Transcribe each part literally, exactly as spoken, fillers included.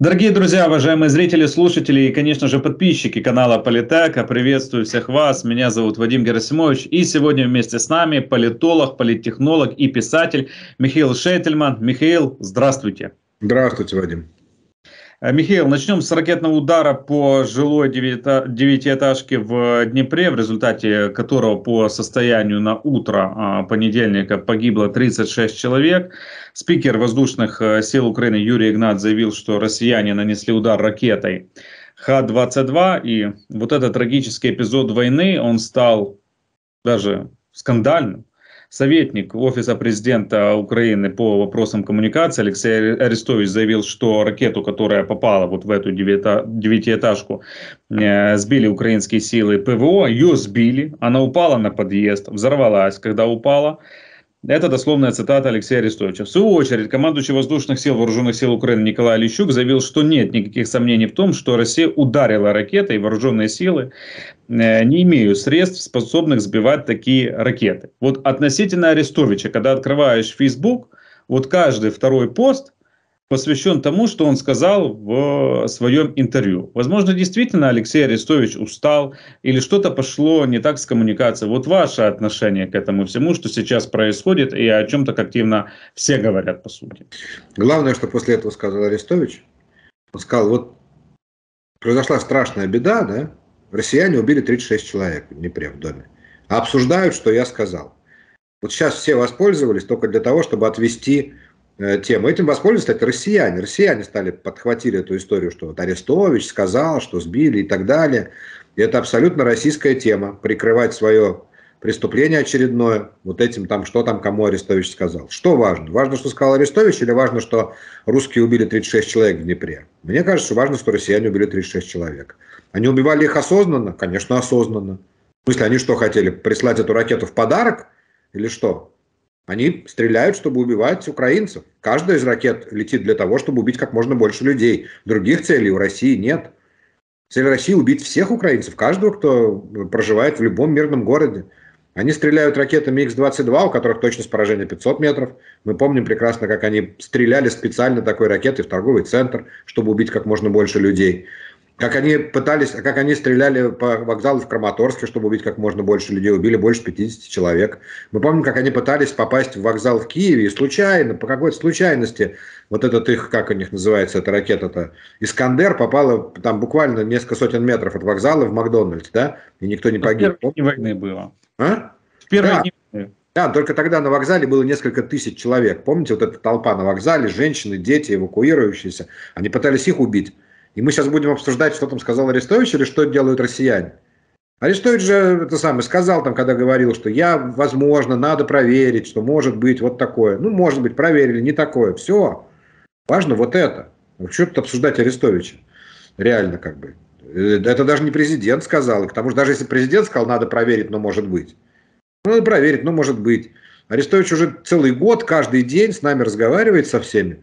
Дорогие друзья, уважаемые зрители, слушатели и, конечно же, подписчики канала Политека, приветствую всех вас. Меня зовут Вадим Герасимович, и сегодня вместе с нами политолог, политтехнолог и писатель Михаил Шейтельман. Михаил, здравствуйте. Здравствуйте, Вадим. Михаил, начнем с ракетного удара по жилой девятиэтажке в Днепре, в результате которого по состоянию на утро понедельника погибло тридцать шесть человек. Спикер воздушных сил Украины Юрий Игнат заявил, что россияне нанесли удар ракетой Х двадцать два. И вот этот трагический эпизод войны, он стал даже скандальным. Советник Офиса президента Украины по вопросам коммуникации Алексей Арестович заявил, что ракету, которая попала вот в эту девятиэтажку, сбили украинские силы ПВО, ее сбили, она упала на подъезд, взорвалась, когда упала. Это дословная цитата Алексея Арестовича. В свою очередь, командующий воздушных сил Вооруженных сил Украины Николай Лещук заявил, что нет никаких сомнений в том, что Россия ударила ракетой, и вооруженные силы не имеют средств, способных сбивать такие ракеты. Вот относительно Арестовича, когда открываешь Facebook, вот каждый второй пост посвящен тому, что он сказал в своем интервью. Возможно, действительно Алексей Арестович устал или что-то пошло не так с коммуникацией. Вот ваше отношение к этому всему, что сейчас происходит и о чем так активно все говорят, по сути. Главное, что после этого сказал Арестович. Он сказал, вот произошла страшная беда, да? Россияне убили тридцать шесть человек в Днепре в доме. А обсуждают, что я сказал. Вот сейчас все воспользовались только для того, чтобы отвести тему. Этим воспользовались, кстати, россияне. Россияне стали, подхватили эту историю, что вот Арестович сказал, что сбили и так далее. И это абсолютно российская тема. Прикрывать свое преступление очередное вот этим там, что там, кому Арестович сказал. Что важно? Важно, что сказал Арестович, или важно, что русские убили тридцать шесть человек в Днепре? Мне кажется, что важно, что россияне убили тридцать шесть человек. Они убивали их осознанно? Конечно, осознанно. В смысле, они что хотели? Прислать эту ракету в подарок? Или что? Они стреляют, чтобы убивать украинцев. Каждая из ракет летит для того, чтобы убить как можно больше людей. Других целей у России нет. Цель России – убить всех украинцев, каждого, кто проживает в любом мирном городе. Они стреляют ракетами Х двадцать два, у которых точность поражения пятьсот метров. Мы помним прекрасно, как они стреляли специально такой ракетой в торговый центр, чтобы убить как можно больше людей. Как они пытались, как они стреляли по вокзалу в Краматорске, чтобы убить как можно больше людей, убили больше пятидесяти человек. Мы помним, как они пытались попасть в вокзал в Киеве, и случайно, по какой-то случайности, вот этот их, как у них называется эта ракета-то, «Искандер», попала там буквально несколько сотен метров от вокзала в Макдональдс, да, и никто не погиб. В первые дни войны было. А? В первые да. дни войны. Да, только тогда на вокзале было несколько тысяч человек. Помните, вот эта толпа на вокзале, женщины, дети, эвакуирующиеся, они пытались их убить. И мы сейчас будем обсуждать, что там сказал Арестович или что делают россияне. Арестович же это самое сказал, там, когда говорил, что я, возможно, надо проверить, что может быть вот такое. Ну, может быть, проверили, не такое. Все. Важно вот это. Что тут обсуждать Арестовича? Реально как бы. Это даже не президент сказал. И к тому же даже если президент сказал, надо проверить, но может быть. Надо проверить, но может быть. Арестович уже целый год, каждый день с нами разговаривает со всеми.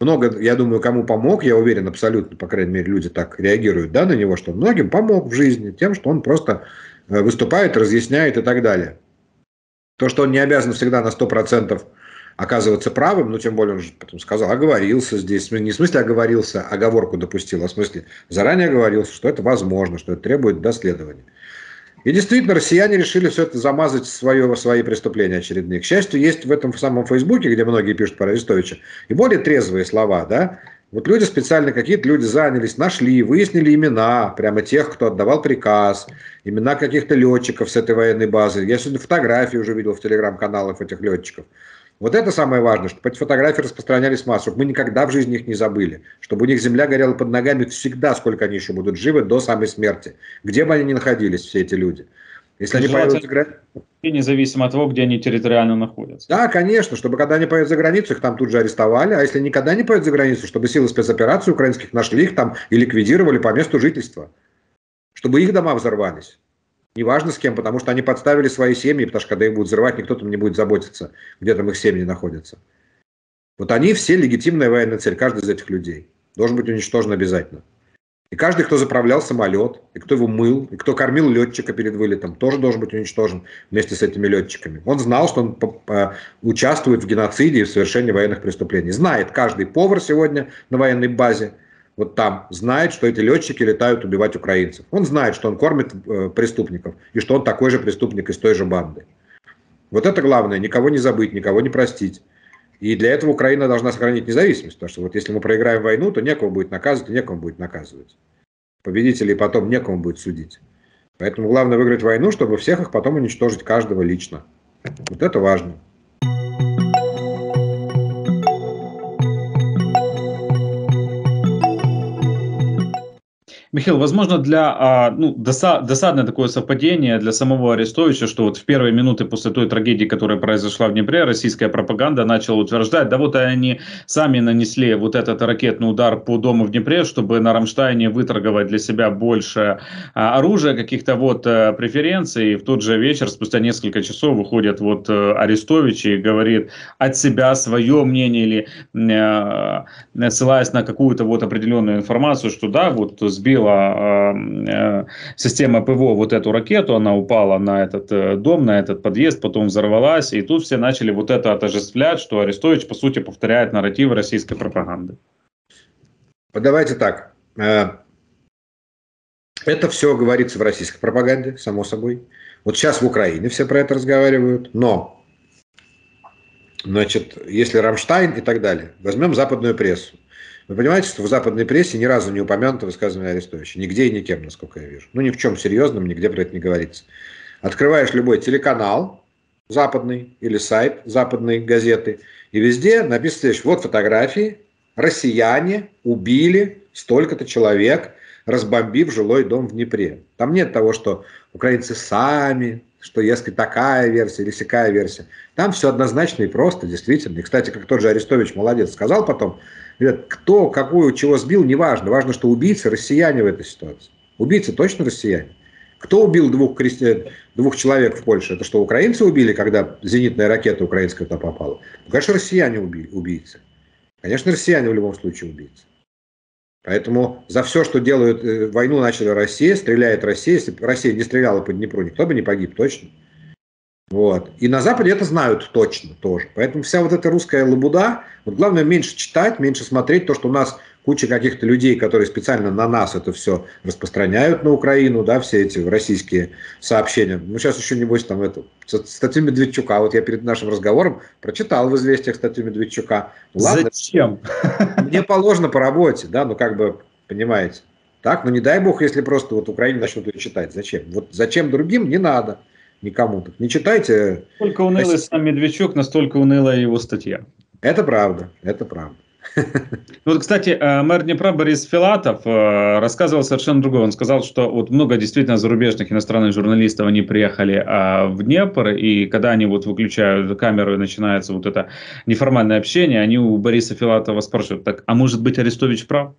Много, я думаю, кому помог, я уверен абсолютно, по крайней мере, люди так реагируют, да, на него, что многим помог в жизни тем, что он просто выступает, разъясняет и так далее. То, что он не обязан всегда на сто процентов оказываться правым, ну, тем более он же потом сказал, оговорился здесь, не в смысле оговорился, оговорку допустил, а в смысле заранее оговорился, что это возможно, что это требует доследования. И действительно, россияне решили все это замазать свое, свои преступления очередные. К счастью, есть в этом самом Фейсбуке, где многие пишут про Арестовича, и более трезвые слова, да. Вот люди специально, какие-то люди занялись, нашли, выяснили имена прямо тех, кто отдавал приказ, имена каких-то летчиков с этой военной базы. Я сегодня фотографии уже видел в телеграм-каналах этих летчиков. Вот это самое важное, чтобы эти фотографии распространялись массово, чтобы мы никогда в жизни их не забыли, чтобы у них земля горела под ногами всегда, сколько они еще будут живы, до самой смерти, где бы они ни находились, все эти люди. Если они поедут за границу, независимо от того, где они территориально находятся. Да, конечно, чтобы когда они поедут за границу, их там тут же арестовали, а если никогда не поедут за границу, чтобы силы спецоперации украинских нашли их там и ликвидировали по месту жительства, чтобы их дома взорвались. Неважно с кем, потому что они подставили свои семьи, потому что когда их будут взрывать, никто там не будет заботиться, где там их семьи находятся. Вот они все легитимная военная цель, каждый из этих людей. Должен быть уничтожен обязательно. И каждый, кто заправлял самолет, и кто его мыл, и кто кормил летчика перед вылетом, тоже должен быть уничтожен вместе с этими летчиками. Он знал, что он участвует в геноциде и в совершении военных преступлений. Знает каждый повар сегодня на военной базе, вот там знает, что эти летчики летают убивать украинцев. Он знает, что он кормит э, преступников и что он такой же преступник из той же банды. Вот это главное, никого не забыть, никого не простить. И для этого Украина должна сохранить независимость, потому что вот если мы проиграем войну, то некого будет наказывать и некому будет наказывать. Победителей потом некому будет судить. Поэтому главное выиграть войну, чтобы всех их потом уничтожить, каждого лично. Вот это важно. Михаил, возможно, для ну, досадное такое совпадение для самого Арестовича, что вот в первые минуты после той трагедии, которая произошла в Днепре, российская пропаганда начала утверждать, да вот они сами нанесли вот этот ракетный удар по дому в Днепре, чтобы на Рамштайне выторговать для себя больше оружия, каких-то вот преференций. И в тот же вечер, спустя несколько часов, выходит вот Арестович и говорит от себя свое мнение или ссылаясь на какую-то вот определенную информацию, что да, вот сбил система ПВО вот эту ракету, она упала на этот дом, на этот подъезд, потом взорвалась, и тут все начали вот это отождествлять, что Арестович, по сути, повторяет нарратив российской пропаганды. Давайте так. Это все говорится в российской пропаганде, само собой. Вот сейчас в Украине все про это разговаривают, но, значит, если Рамштайн и так далее, возьмем западную прессу. Вы понимаете, что в западной прессе ни разу не упомянуто высказывание Арестовича. Нигде и никем, насколько я вижу. Ну, ни в чем серьезном, нигде про это не говорится. Открываешь любой телеканал западный или сайт западной газеты, и везде написано, что вот фотографии, россияне убили столько-то человек, разбомбив жилой дом в Днепре. Там нет того, что украинцы сами, что если такая версия или сякая версия. Там все однозначно и просто, действительно. И, кстати, как тот же Арестович молодец сказал потом, кто, какую, чего сбил, неважно. Важно, что убийцы россияне в этой ситуации. Убийцы точно россияне. Кто убил двух, крестья... двух человек в Польше? Это что, украинцы убили, когда зенитная ракета украинская туда попала? Ну, конечно, россияне убили, убийцы. Конечно, россияне в любом случае убийцы. Поэтому за все, что делают, войну начали Россия, стреляет Россия. Если бы Россия не стреляла по Днепру, никто бы не погиб, точно. Вот. И на Западе это знают точно тоже. Поэтому вся вот эта русская лабуда, вот главное меньше читать, меньше смотреть то, что у нас куча каких-то людей, которые специально на нас это все распространяют, на Украину, да, все эти российские сообщения. Ну, сейчас еще, небось, там это, статью Медведчука. Вот я перед нашим разговором прочитал в «Известиях» статью Медведчука. Ладно, зачем? Мне положено по работе, да, ну, как бы, понимаете. Так, ну, не дай бог, если просто вот Украине начнут ее читать. Зачем? Вот зачем другим не надо. Никому так не читайте. Настолько унылый сам Медведчук, настолько унылая его статья. Это правда, это правда. Вот, кстати, мэр Днепра Борис Филатов рассказывал совершенно другое. Он сказал, что вот много действительно зарубежных иностранных журналистов, они приехали в Днепр, и когда они вот выключают камеру и начинается вот это неформальное общение, они у Бориса Филатова спрашивают, так, а может быть Арестович прав?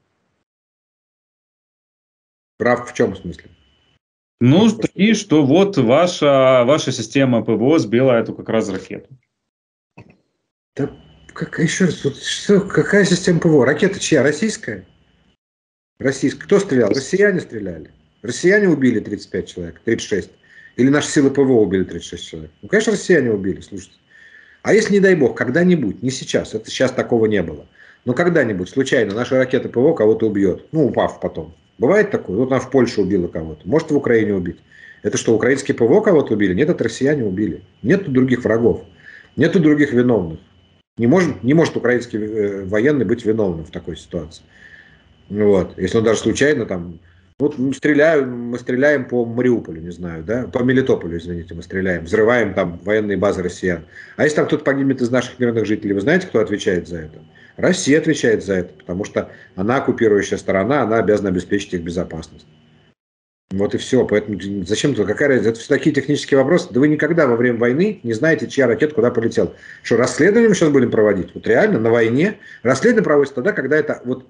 Прав в чем смысле? Ну, и что вот ваша, ваша система ПВО сбила эту как раз ракету. Да, как, еще раз, вот, что, какая система ПВО? Ракета чья? Российская? Российская. Кто стрелял? Россияне стреляли. Россияне убили тридцать пять человек, тридцать шесть. Или наши силы ПВО убили тридцать шесть человек. Ну, конечно, россияне убили, слушайте. А если, не дай бог, когда-нибудь, не сейчас, это сейчас такого не было, но когда-нибудь, случайно, наша ракета ПВО кого-то убьет, ну, упав потом. Бывает такое? Вот она в Польше убила кого-то. Может, в Украине убить. Это что, украинские ПВО кого-то убили? Нет, это россияне убили. Нету других врагов. Нету других виновных. Не может, не может украинский э, военный быть виновным в такой ситуации. Вот. Если он даже случайно там... Вот мы стреляем, мы стреляем по Мариуполю, не знаю, да? По Мелитополю, извините, мы стреляем. Взрываем там военные базы россиян. А если там кто-то погибнет из наших мирных жителей, вы знаете, кто отвечает за это? Россия отвечает за это, потому что она оккупирующая сторона, она обязана обеспечить их безопасность. Вот и все. Поэтому зачем-то, какая разница, это все такие технические вопросы. Да вы никогда во время войны не знаете, чья ракета куда полетела. Что, расследование мы сейчас будем проводить? Вот реально на войне расследование проводится тогда, когда это вот,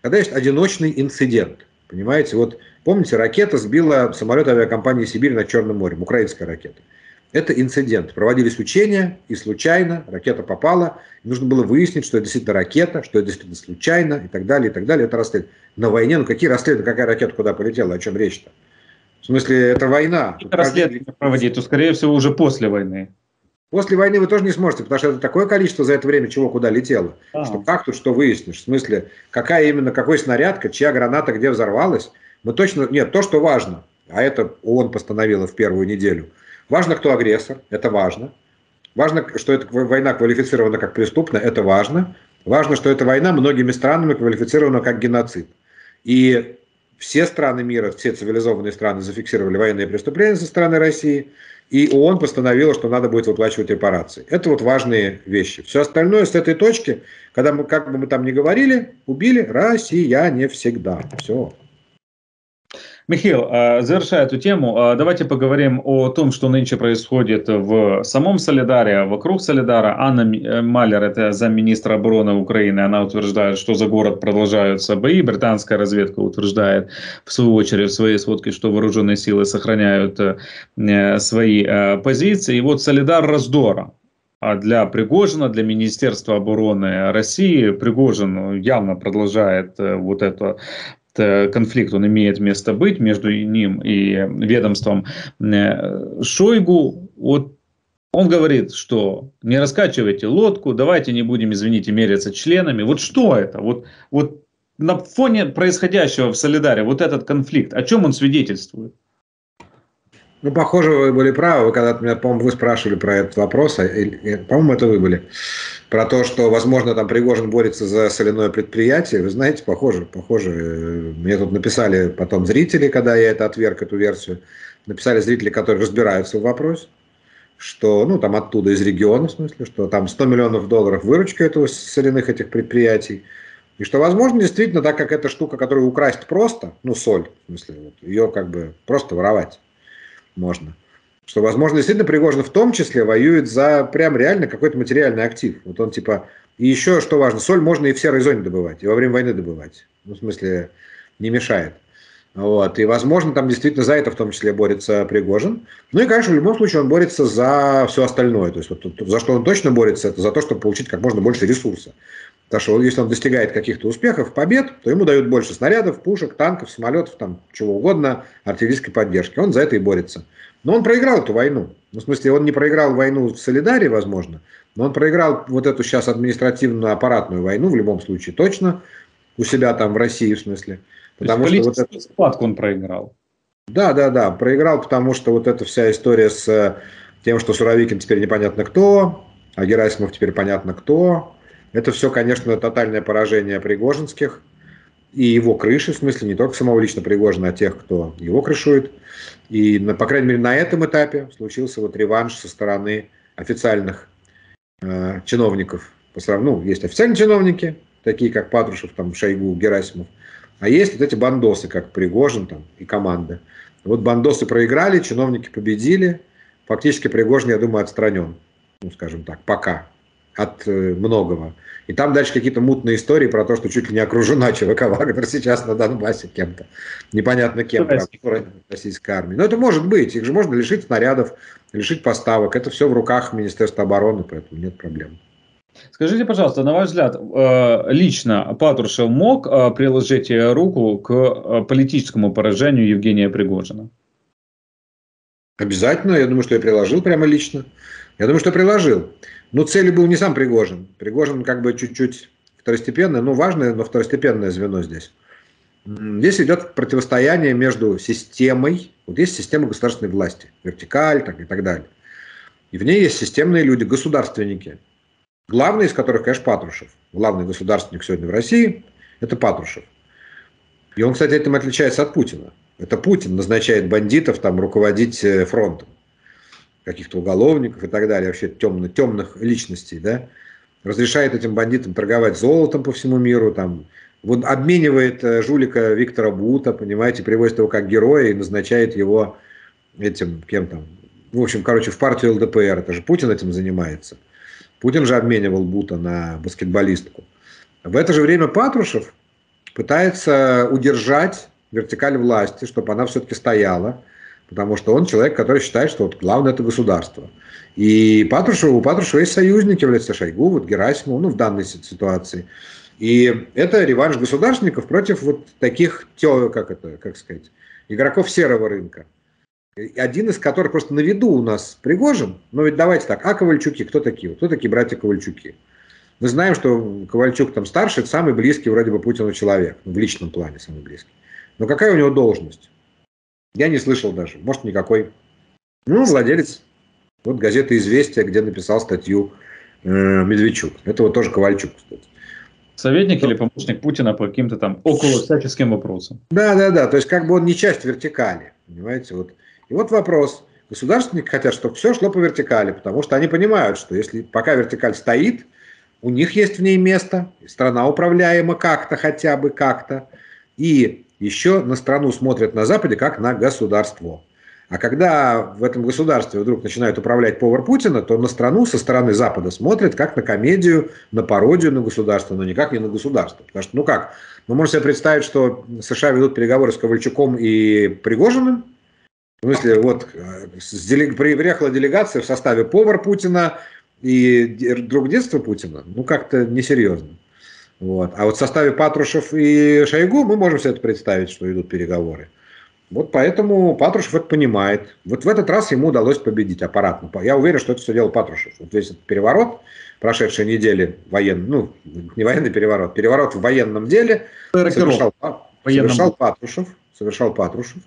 когда есть одиночный инцидент. Понимаете, вот помните, ракета сбила самолет авиакомпании «Сибирь» над Черным морем, украинская ракета. Это инцидент. Проводились учения, и случайно ракета попала. Нужно было выяснить, что это действительно ракета, что это действительно случайно, и так далее, и так далее. Это расследование. На войне, ну какие расследования, какая ракета куда полетела, о чем речь-то? В смысле, это война. Если расследование проводить, то, скорее всего, уже после войны. После войны вы тоже не сможете, потому что это такое количество за это время чего куда летело, ага. что как тут что выяснишь. В смысле, какая именно, какой снарядка, чья граната где взорвалась. Мы точно, нет, то, что важно, а это ООН постановила в первую неделю. Важно, кто агрессор, это важно. Важно, что эта война квалифицирована как преступная, это важно. Важно, что эта война многими странами квалифицирована как геноцид. И все страны мира, все цивилизованные страны зафиксировали военные преступления со стороны России. И ООН постановила, что надо будет выплачивать репарации. Это вот важные вещи. Все остальное с этой точки, когда мы, как бы мы там ни говорили, убили россияне всегда. Все. Михаил, завершая эту тему, давайте поговорим о том, что нынче происходит в самом Соледаре, вокруг Соледара. Анна Малер, это замминистра обороны Украины, она утверждает, что за город продолжаются бои. Британская разведка утверждает, в свою очередь, в своей сводке, что вооруженные силы сохраняют свои позиции. И вот Соледар раздора. А для Пригожина, для Министерства обороны России, Пригожин явно продолжает вот это... конфликт, он имеет место быть между ним и ведомством Шойгу. Вот он говорит, что не раскачивайте лодку, давайте не будем, извините, меряться членами. Вот что это? Вот, вот на фоне происходящего в Соледаре, вот этот конфликт, о чем он свидетельствует? Ну, похоже, вы были правы. Вы когда-то меня, по-моему, вы спрашивали про этот вопрос. По-моему, это вы были. Про то, что, возможно, там Пригожин борется за соляное предприятие. Вы знаете, похоже, похоже. Мне тут написали потом зрители, когда я это отверг, эту версию. Написали зрители, которые разбираются в вопросе. Что, ну, там оттуда, из региона, в смысле, что там сто миллионов долларов выручка этого соляных этих предприятий. И что, возможно, действительно, так как эта штука, которую украсть просто, ну, соль, в смысле, вот, ее как бы просто воровать можно. Что, возможно, действительно Пригожин в том числе воюет за прям реально какой-то материальный актив. Вот он типа... И еще, что важно, соль можно и в серой зоне добывать, и во время войны добывать. Ну, в смысле, не мешает. Вот. И, возможно, там действительно за это в том числе борется Пригожин. Ну и, конечно, в любом случае он борется за все остальное. То есть вот, за что он точно борется, это за то, чтобы получить как можно больше ресурса. Потому что если он достигает каких-то успехов, побед, то ему дают больше снарядов, пушек, танков, самолетов, там, чего угодно, артиллерийской поддержки. Он за это и борется. Но он проиграл эту войну. Ну, в смысле, он не проиграл войну в Соледаре, возможно, но он проиграл вот эту сейчас административно-аппаратную войну, в любом случае, точно, у себя там в России, в смысле. Потому что вот этот схватку он проиграл. Да, да, да, проиграл, потому что вот эта вся история с тем, что Суровикин теперь непонятно кто, а Герасимов теперь понятно кто. Это все, конечно, тотальное поражение пригожинских и его крыши, в смысле, не только самого лично Пригожина, а тех, кто его крышует. И, по крайней мере, на этом этапе случился вот реванш со стороны официальных э, чиновников. По сравнению, есть официальные чиновники, такие как Патрушев, там, Шойгу, Герасимов, а есть вот эти бандосы, как Пригожин там, и команда. Вот бандосы проиграли, чиновники победили. Фактически Пригожин, я думаю, отстранен, ну, скажем так, пока. От многого. И там дальше какие-то мутные истории про то, что чуть ли не окружена ЧВК Вагнер сейчас на Донбассе кем-то. Непонятно кем, правда, российской армии. Но это может быть. Их же можно лишить снарядов, лишить поставок. Это все в руках Министерства обороны, поэтому нет проблем. Скажите, пожалуйста, на ваш взгляд, лично Патрушев мог приложить руку к политическому поражению Евгения Пригожина? Обязательно. Я думаю, что я приложил прямо лично. Я думаю, что приложил. Но целью был не сам Пригожин. Пригожин как бы чуть-чуть второстепенное, ну важное, но второстепенное звено здесь. Здесь идет противостояние между системой, вот есть система государственной власти, вертикаль так, и так далее. И в ней есть системные люди, государственники. Главный из которых, конечно, Патрушев. Главный государственник сегодня в России – это Патрушев. И он, кстати, этим отличается от Путина. Это Путин назначает бандитов там, руководить фронтом. Каких-то уголовников и так далее, вообще темных, темных личностей, да, разрешает этим бандитам торговать золотом по всему миру, там, вот обменивает жулика Виктора Бута, понимаете, привозит его как героя и назначает его этим, кем там, в общем, короче, в партию ЛДПР, это же Путин этим занимается. Путин же обменивал Бута на баскетболистку. В это же время Патрушев пытается удержать вертикаль власти, чтобы она все-таки стояла. Потому что он человек, который считает, что вот главное – это государство. И Патрушеву, у Патрушева есть союзники в лице Шойгу, вот Герасимова, ну, в данной ситуации. И это реванш государственников против вот таких, как это, как сказать, игроков серого рынка. один из которых просто на виду у нас Пригожин, но ведь давайте так, а Ковальчуки, кто такие? Кто такие братья Ковальчуки? Мы знаем, что Ковальчук там старший, это самый близкий вроде бы Путину человек, в личном плане самый близкий. Но какая у него должность? Я не слышал даже, может никакой. Ну, владелец вот газеты «Известия», где написал статью э, Медведчук. Это вот тоже Ковальчук, кстати. Советник или помощник Путина по каким-то там около всяческим вопросам. Да, да, да. То есть как бы он не часть вертикали, понимаете? Вот. И вот вопрос. Государственники хотят, чтобы все шло по вертикали, потому что они понимают, что если пока вертикаль стоит, у них есть в ней место, страна управляема как-то, хотя бы как-то. И еще на страну смотрят на Западе как на государство. А когда в этом государстве вдруг начинает управлять повар Путина, то на страну со стороны Запада смотрят как на комедию, на пародию на государство, но никак не на государство. Потому что, ну как, мы можем себе представить, что США ведут переговоры с Ковальчуком и Пригожиным. В смысле, вот приехала делегация в составе повар Путина и друг детства Путина. Ну как-то несерьезно. Вот. А вот в составе Патрушев и Шойгу мы можем себе это представить, что идут переговоры. Вот поэтому Патрушев это понимает. Вот в этот раз ему удалось победить аппаратно. Я уверен, что это все делал Патрушев. Вот весь этот переворот, прошедшей недели, военный, ну, не военный переворот, переворот в военном деле совершал, военном. совершал Патрушев. Совершал Патрушев.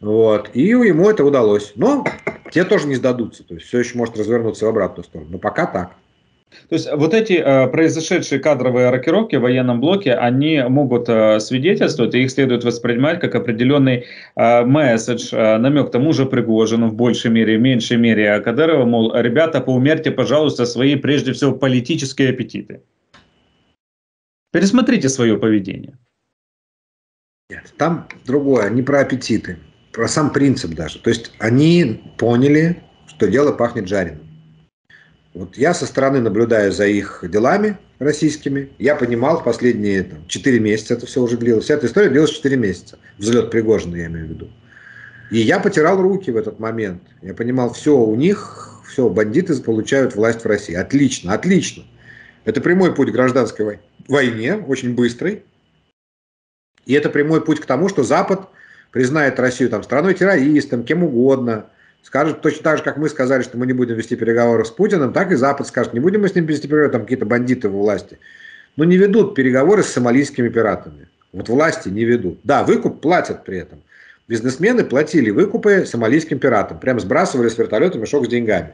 Вот. И ему это удалось. Но те тоже не сдадутся. То есть все еще может развернуться в обратную сторону. Но пока так. То есть вот эти э, произошедшие кадровые рокировки в военном блоке, они могут э, свидетельствовать, и их следует воспринимать как определенный э, месседж, э, намек тому же Пригожину в большей мере, в меньшей мере Кадырова, мол, ребята, поумерьте, пожалуйста, свои, прежде всего, политические аппетиты. Пересмотрите свое поведение. Нет, там другое, не про аппетиты, про сам принцип даже. То есть они поняли, что дело пахнет жареным. Вот я со стороны наблюдаю за их делами российскими. Я понимал, в последние там, четыре месяца это все уже длилось. Вся эта история длилась четыре месяца. Взлет Пригожина, я имею в виду. И я потирал руки в этот момент. Я понимал, все у них, все, бандиты получают власть в России. Отлично, отлично. Это прямой путь к гражданской войне, очень быстрый. И это прямой путь к тому, что Запад признает Россию там, страной террористом, кем угодно. Скажут точно так же, как мы сказали, что мы не будем вести переговоры с Путиным, так и Запад скажет, не будем мы с ним вести переговоры, там какие-то бандиты во власти. Но не ведут переговоры с сомалийскими пиратами. Вот власти не ведут. Да, выкуп платят при этом. Бизнесмены платили выкупы сомалийским пиратам. Прям сбрасывали с вертолета мешок с деньгами.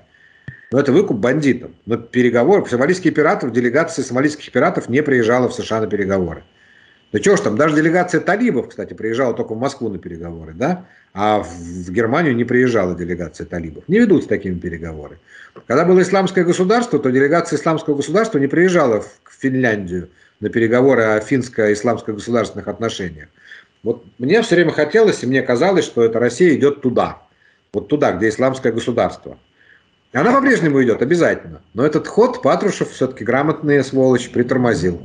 Но это выкуп бандитам. Но переговоры... Сомалийские пираты, делегация сомалийских пиратов не приезжала в США на переговоры. Да чего ж там, даже делегация талибов, кстати, приезжала только в Москву на переговоры, да? А в Германию не приезжала делегация талибов. Не ведутся такими переговоры. Когда было исламское государство, то делегация исламского государства не приезжала в Финляндию на переговоры о финско-исламско-государственных отношениях. Вот мне все время хотелось, и мне казалось, что эта Россия идет туда. Вот туда, где исламское государство. И она по-прежнему идет, обязательно. Но этот ход Патрушев все-таки грамотный, сволочь, притормозил.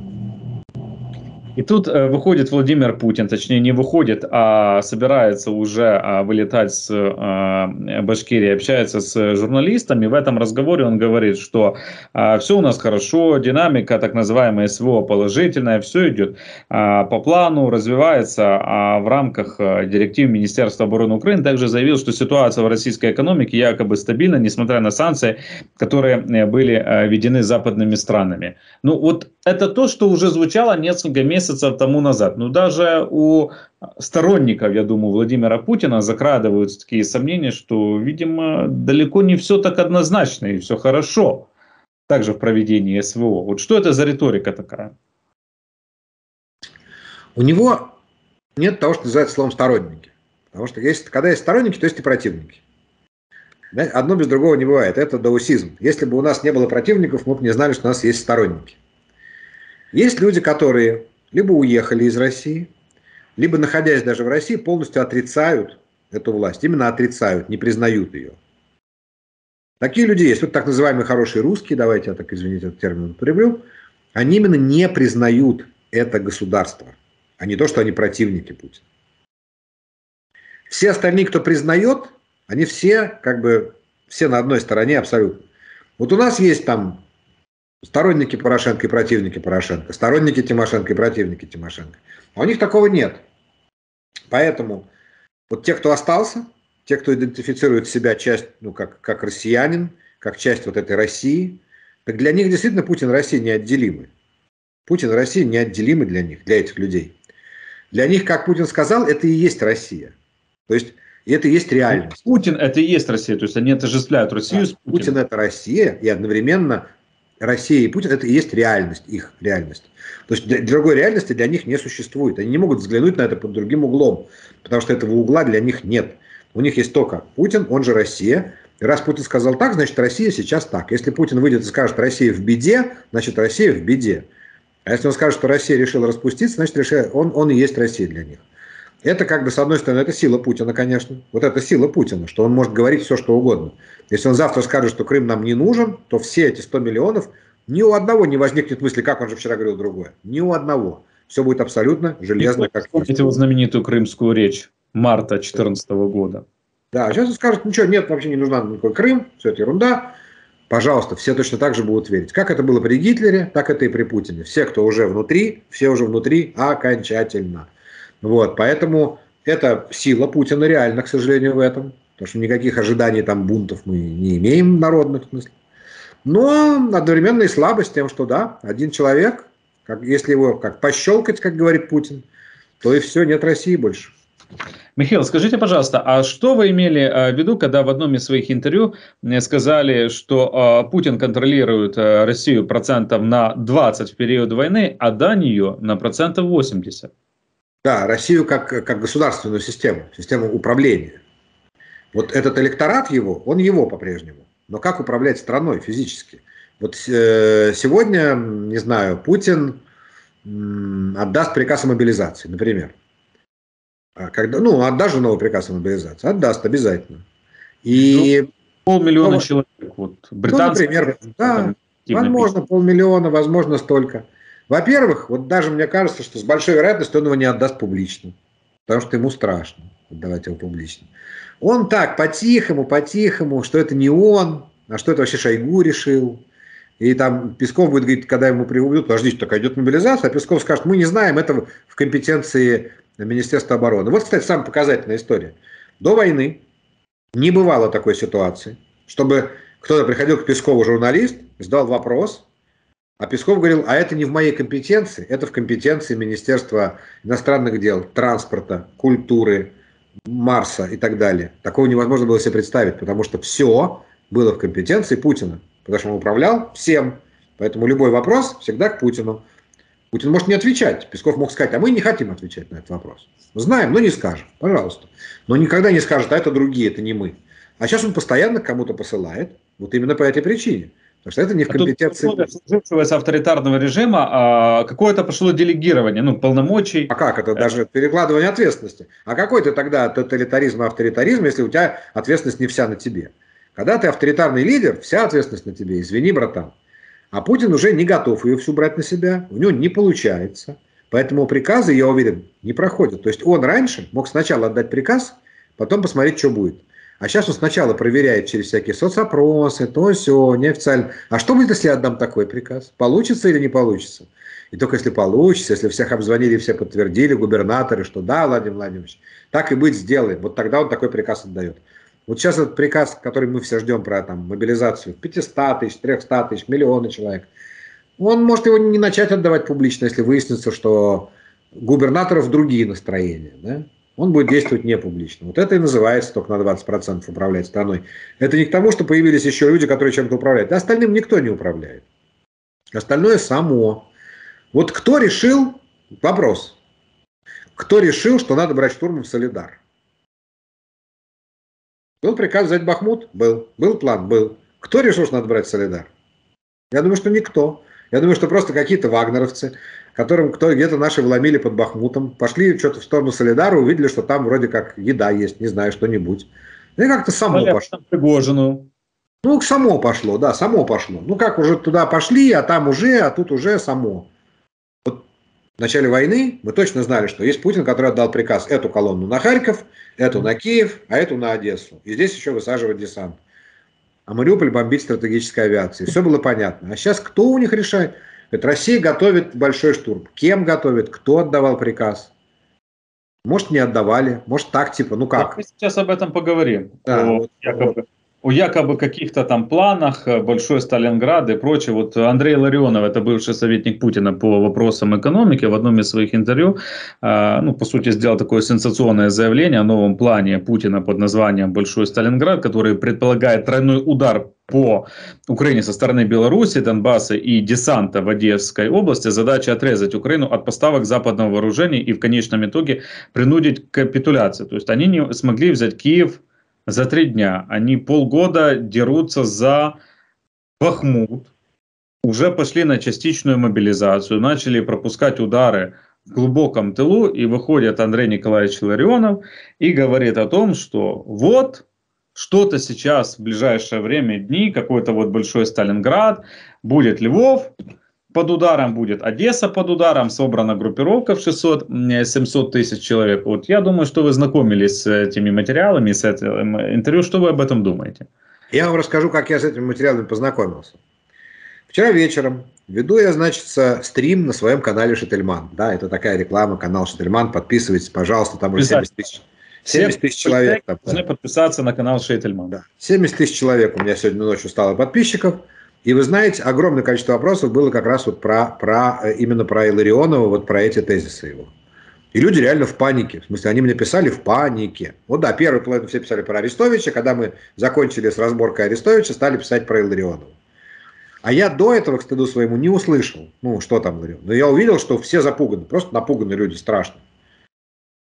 И тут выходит Владимир Путин, точнее не выходит, а собирается уже вылетать с Башкирии, общается с журналистами. В этом разговоре он говорит, что все у нас хорошо, динамика так называемая СВО положительная, все идет по плану, развивается. А в рамках директив Министерства обороны Украины также заявил, что ситуация в российской экономике якобы стабильна, несмотря на санкции, которые были введены западными странами. Ну вот это то, что уже звучало несколько месяцев. месяцев тому назад. Но даже у сторонников, я думаю, Владимира Путина закрадываются такие сомнения, что, видимо, далеко не все так однозначно и все хорошо. Также в проведении СВО. Вот что это за риторика такая? У него нет того, что называется словом «сторонники». Потому что есть, когда есть сторонники, то есть и противники. Одно без другого не бывает. Это даосизм. Если бы у нас не было противников, мы бы не знали, что у нас есть сторонники. Есть люди, которые... либо уехали из России, либо, находясь даже в России, полностью отрицают эту власть. Именно отрицают, не признают ее. Такие люди есть. Вот так называемые хорошие русские, давайте я так, извините, этот термин приобрел, они именно не признают это государство, а не то, что они противники Путина. Все остальные, кто признает, они все, как бы, все на одной стороне абсолютно. Вот у нас есть там... сторонники Порошенко и противники Порошенко, сторонники Тимошенко и противники Тимошенко. А у них такого нет. Поэтому вот те, кто остался, те, кто идентифицирует себя часть, ну, как, как россиянин, как часть вот этой России, так для них действительно Путин и Россия неотделимы. Путин и Россия неотделимы для них, для этих людей. Для них, как Путин сказал, это и есть Россия. То есть это и есть реальность. Путин – это и есть Россия. То есть они отождествляют Россию да, с Путиным. Путин – это Россия, и одновременно Россия и Путин – это и есть реальность, их реальность. То есть для, другой реальности для них не существует. Они не могут взглянуть на это под другим углом, потому что этого угла для них нет. У них есть только Путин, он же Россия. И раз Путин сказал так, значит Россия сейчас так. Если Путин выйдет и скажет «Россия в беде», значит Россия в беде. А если он скажет, что Россия решила распуститься, значит решает, он, он и есть Россия для них. Это как бы, с одной стороны, это сила Путина, конечно. Вот это сила Путина, что он может говорить все, что угодно. Если он завтра скажет, что Крым нам не нужен, то все эти сто миллионов, ни у одного не возникнет мысли, как он же вчера говорил другое. Ни у одного. Все будет абсолютно железно. Помните его знаменитую крымскую речь марта две тысячи четырнадцатого года. Да, сейчас он скажет, ничего, нет, вообще не нужна никакой Крым, все это ерунда. Пожалуйста, все точно так же будут верить. Как это было при Гитлере, так это и при Путине. Все, кто уже внутри, все уже внутри окончательно. Вот, поэтому это сила Путина реально, к сожалению, в этом. Потому что никаких ожиданий там бунтов мы не имеем народных. Но одновременно и слабость тем, что да, один человек, как, если его как пощелкать, как говорит Путин, то и все, нет России больше. Михаил, скажите, пожалуйста, а что вы имели в виду, когда в одном из своих интервью сказали, что Путин контролирует Россию процентов на двадцать в период войны, а Данию на процентов восемьдесят? Да, Россию как, как государственную систему, систему управления. Вот этот электорат его, он его по-прежнему. Но как управлять страной физически? Вот э, сегодня, не знаю, Путин м, отдаст приказ о мобилизации, например. Когда, ну, отдаст же новый приказ о мобилизации. Отдаст обязательно. И, ну, полмиллиона ну, человек. Вот, британцы, ну, например, да, возможно, полмиллиона, возможно, столько. Во-первых, вот даже мне кажется, что с большой вероятностью он его не отдаст публично. Потому что ему страшно отдавать его публично. Он так, по-тихому, по-тихому, что это не он, а что это вообще Шойгу решил. И там Песков будет говорить, когда ему приведут, подождите, только идет мобилизация, а Песков скажет, мы не знаем, это в компетенции Министерства обороны. Вот, кстати, самая показательная история. До войны не бывало такой ситуации, чтобы кто-то приходил к Пескову, журналист, задал вопрос, а Песков говорил, а это не в моей компетенции, это в компетенции Министерства иностранных дел, транспорта, культуры, Марса и так далее. Такого невозможно было себе представить, потому что все было в компетенции Путина, потому что он управлял всем. Поэтому любой вопрос всегда к Путину. Путин может не отвечать. Песков мог сказать, а мы не хотим отвечать на этот вопрос. Знаем, но не скажем. Пожалуйста. Но никогда не скажет, а это другие, это не мы. А сейчас он постоянно кому-то посылает, вот именно по этой причине. Потому что это не в компетенции. А тут, с авторитарного режима а какое-то пошло делегирование, ну, полномочий. А как это? Даже перекладывание ответственности. А какой ты тогда тоталитаризм и авторитаризм, если у тебя ответственность не вся на тебе? Когда ты авторитарный лидер, вся ответственность на тебе. Извини, братан. А Путин уже не готов ее всю брать на себя, у него не получается. Поэтому приказы, я уверен, не проходят. То есть он раньше мог сначала отдать приказ, потом посмотреть, что будет. А сейчас он сначала проверяет через всякие соцопросы, то все неофициально. А что будет, если я отдам такой приказ? Получится или не получится? И только если получится, если всех обзвонили, все подтвердили, губернаторы, что да, Владимир Владимирович, так и быть, сделаем. Вот тогда он такой приказ отдает. Вот сейчас этот приказ, который мы все ждем про там, мобилизацию пятьсот тысяч, триста тысяч, миллиона человек, он может его не начать отдавать публично, если выяснится, что губернаторов другие настроения. Да? Он будет действовать не публично. Вот это и называется только на двадцать процентов управлять страной. Это не к тому, что появились еще люди, которые чем-то управляют. А остальным никто не управляет. Остальное само. Вот кто решил, вопрос, кто решил, что надо брать штурмом Соледар? Был приказ взять Бахмут? Был. Был план? Был. Кто решил, что надо брать Соледар? Я думаю, что никто. Я думаю, что просто какие-то вагнеровцы, которым кто где-то наши вломили под Бахмутом, пошли что-то в сторону Соледара, увидели, что там вроде как еда есть, не знаю, что-нибудь. И как-то само Поля, пошло. Пригожину. Ну, само пошло, да, само пошло. Ну, как уже туда пошли, а там уже, а тут уже само. Вот в начале войны мы точно знали, что есть Путин, который отдал приказ эту колонну на Харьков, эту на Киев, а эту на Одессу. И здесь еще высаживать десант. А Мариуполь бомбить стратегической авиацией. Все было понятно. А сейчас кто у них решает? Говорит, Россия готовит большой штурм. Кем готовит? Кто отдавал приказ? Может, не отдавали, может, так, типа, ну как. Мы сейчас об этом поговорим. Да, о, вот, якобы, вот. о якобы каких-то там планах, большой Сталинград и прочее. Вот Андрей Илларионов, это бывший советник Путина по вопросам экономики, в одном из своих интервью, э, ну, по сути, сделал такое сенсационное заявление о новом плане Путина под названием «Большой Сталинград», который предполагает тройной удар по Украине со стороны Беларуси, Донбасса и десанта в Одесской области. Задача отрезать Украину от поставок западного вооружения и в конечном итоге принудить к капитуляции. То есть они не смогли взять Киев за три дня. Они полгода дерутся за Бахмут. Уже пошли на частичную мобилизацию, начали пропускать удары в глубоком тылу. И выходит Андрей Николаевич Илларионов и говорит о том, что вот... что-то сейчас в ближайшее время, дни, какой-то вот большой Сталинград, будет Львов под ударом, будет Одесса под ударом, собрана группировка в шестьсот-семьсот тысяч человек. Вот я думаю, что вы знакомились с этими материалами, с этим интервью. Что вы об этом думаете? Я вам расскажу, как я с этими материалами познакомился. Вчера вечером веду я, значит, стрим на своем канале Шейтельман. Да, это такая реклама, канал Шейтельман. Подписывайтесь, пожалуйста, там уже семьдесят тысяч. семьдесят тысяч человек. Там, должны да. подписаться на канал Шейтельман. Да. семьдесят тысяч человек у меня сегодня ночью стало подписчиков. И вы знаете, огромное количество вопросов было как раз вот про, про, именно про Илларионова, вот про эти тезисы его. И люди реально в панике. В смысле, они мне писали в панике. Вот да, первый половину все писали про Арестовича. Когда мы закончили с разборкой Арестовича, стали писать про Илларионова. А я до этого, к стыду своему, не услышал, ну, что там Илларионов. Но я увидел, что все запуганы. Просто напуганы люди, страшно.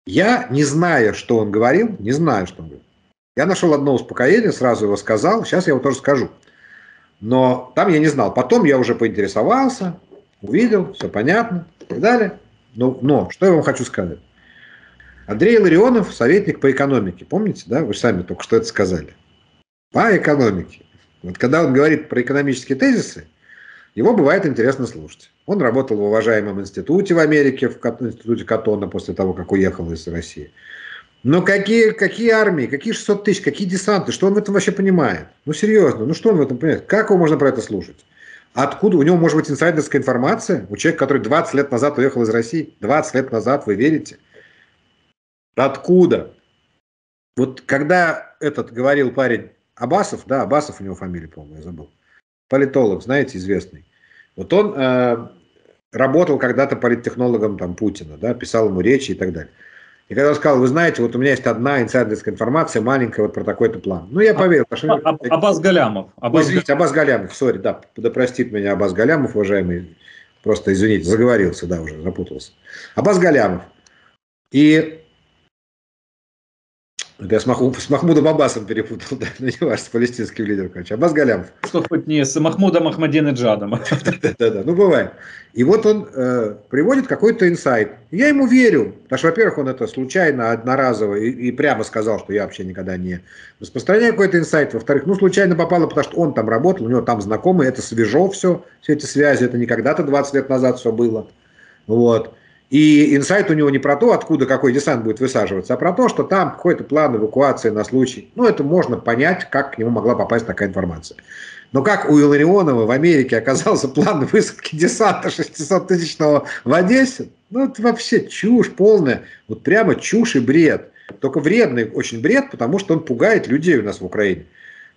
Я, не зная, что он говорил, не знаю, что он говорил. Я нашел одно успокоение, сразу его сказал, сейчас я его тоже скажу. Но там я не знал. Потом я уже поинтересовался, увидел, все понятно и так далее. Но, но что я вам хочу сказать. Андрей Илларионов, советник по экономике. Помните, да? Вы же сами только что это сказали. По экономике. Вот когда он говорит про экономические тезисы, его бывает интересно слушать. Он работал в уважаемом институте в Америке, в институте Каттона, после того, как уехал из России. Но какие, какие армии, какие шестьсот тысяч, какие десанты, что он в этом вообще понимает? Ну, серьезно, ну что он в этом понимает? Как его можно про это слушать? Откуда? У него может быть инсайдерская информация? У человека, который двадцать лет назад уехал из России, двадцать лет назад, вы верите? Откуда? Вот когда этот говорил парень Аббасов, да, Аббасов у него фамилия, по-моему, я забыл. Политолог, знаете, известный. Вот он э, работал когда-то политтехнологом там, Путина, да, писал ему речи и так далее. И когда он сказал, вы знаете, вот у меня есть одна инсайдерская информация, маленькая, вот про такой-то план. Ну, я поверил. А, что... а, а, Аббас Галлямов. Аббас... Извините, Аббас Галлямов, сори, да, да простит меня Аббас Галлямов, уважаемый, просто, извините, заговорился, да, уже запутался. Аббас Галлямов. И... Я с, Махму, с Махмудом Аббасом перепутал, да, ну не важно, с палестинским лидером, короче, Аббас Галлямов. Что хоть не с Махмудом Ахмадинеджадом. Да-да-да, ну бывает. И вот он э, приводит какой-то инсайт. Я ему верю, потому что, во-первых, он это случайно, одноразово и, и прямо сказал, что я вообще никогда не распространяю какой-то инсайт. Во-вторых, ну случайно попало, потому что он там работал, у него там знакомые, это свежо все, все эти связи, это не когда-то двадцать лет назад все было, вот. И инсайт у него не про то, откуда какой десант будет высаживаться, а про то, что там какой-то план эвакуации на случай. Ну, это можно понять, как к нему могла попасть такая информация. Но как у Илларионова в Америке оказался план высадки десанта шестисоттысячного в Одессе, ну, это вообще чушь полная. Вот прямо чушь и бред. Только вредный очень бред, потому что он пугает людей у нас в Украине.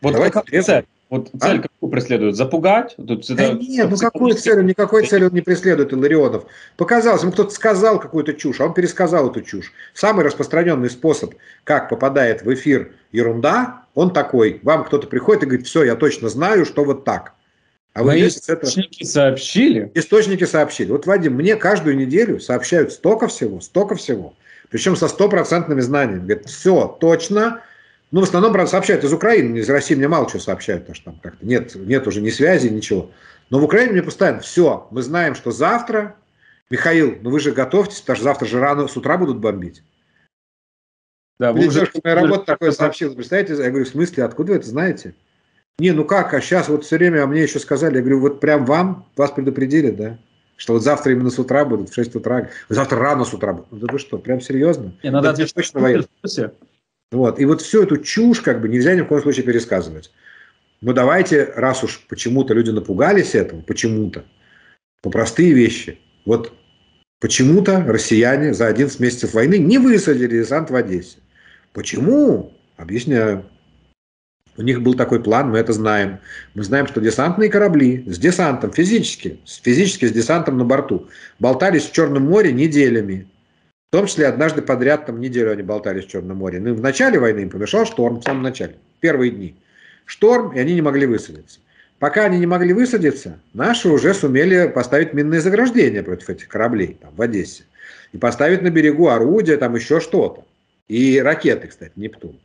Вот давайте резать. Вот цель а? какую преследует? Запугать? Тут да это... Нет, ну какую цель? Никакой цели он не преследует, Илларионов. Показалось, ему кто-то сказал какую-то чушь, а он пересказал эту чушь. Самый распространенный способ, как попадает в эфир ерунда, он такой. Вам кто-то приходит и говорит, все, я точно знаю, что вот так. А вы источники это... сообщили? Источники сообщили. Вот, Вадим, мне каждую неделю сообщают столько всего, столько всего. Причем со стопроцентными знаниями. Говорят, все, точно. Ну, в основном, правда, сообщают из Украины, из России мне мало чего сообщают, потому что там как-то нет, нет уже ни связи, ничего. Но в Украине мне постоянно, все, мы знаем, что завтра, Михаил, ну вы же готовьтесь, потому что завтра же рано с утра будут бомбить. Да, вы уже... Моя работа такое сообщила, представляете, я говорю, в смысле, откуда вы это знаете? Не, ну как, а сейчас вот все время, а мне еще сказали, я говорю, вот прям вам, вас предупредили, да? Что вот завтра именно с утра будут, в шесть утра, завтра рано с утра будут. Да вы что, прям серьезно? Не, надо отвечать, точно военный. Вот. И вот всю эту чушь как бы нельзя ни в коем случае пересказывать. Но давайте, раз уж почему-то люди напугались этого, почему-то, по простые вещи. Вот Почему-то россияне за одиннадцать месяцев войны не высадили десант в Одессе. Почему? Объясняю. У них был такой план, мы это знаем. Мы знаем, что десантные корабли с десантом физически, физически с десантом на борту, болтались в Черном море неделями. В том числе однажды подряд, там неделю они болтались в Черном море. Ну, в начале войны им помешал шторм, в самом начале, первые дни. Шторм, и они не могли высадиться. Пока они не могли высадиться, наши уже сумели поставить минные заграждения против этих кораблей там, в Одессе. И поставить на берегу орудия, там еще что-то. И ракеты, кстати, «Нептун».